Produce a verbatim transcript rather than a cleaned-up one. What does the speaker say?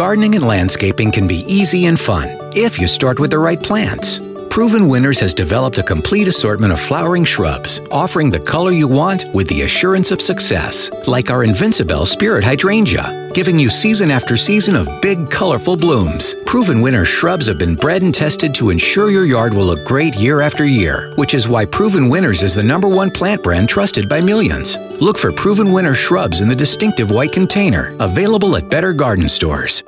gardening and landscaping can be easy and fun if you start with the right plants. Proven Winners has developed a complete assortment of flowering shrubs, offering the color you want with the assurance of success, like our Invincible Spirit Hydrangea, giving you season after season of big, colorful blooms. Proven Winners shrubs have been bred and tested to ensure your yard will look great year after year, which is why Proven Winners is the number one plant brand trusted by millions. Look for Proven Winners shrubs in the distinctive white container, available at better garden stores.